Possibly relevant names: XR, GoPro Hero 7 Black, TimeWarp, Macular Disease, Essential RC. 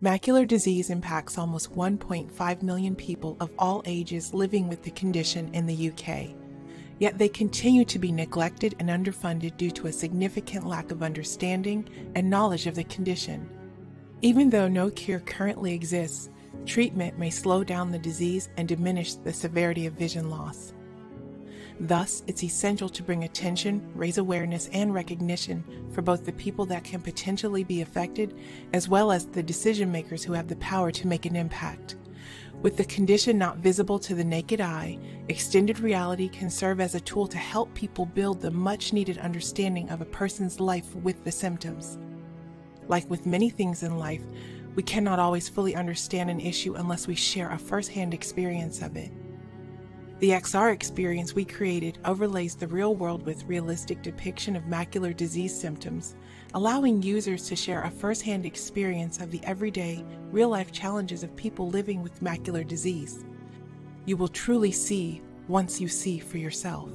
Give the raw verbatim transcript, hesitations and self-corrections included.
Macular disease impacts almost one point five million people of all ages living with the condition in the U K, yet they continue to be neglected and underfunded due to a significant lack of understanding and knowledge of the condition. Even though no cure currently exists, treatment may slow down the disease and diminish the severity of vision loss. Thus, it's essential to bring attention, raise awareness, and recognition for both the people that can potentially be affected, as well as the decision makers who have the power to make an impact. With the condition not visible to the naked eye, extended reality can serve as a tool to help people build the much-needed understanding of a person's life with the symptoms. Like with many things in life, we cannot always fully understand an issue unless we share a first-hand experience of it. The X R experience we created overlays the real world with realistic depiction of macular disease symptoms, allowing users to share a first-hand experience of the everyday, real-life challenges of people living with macular disease. You will truly see once you see for yourself.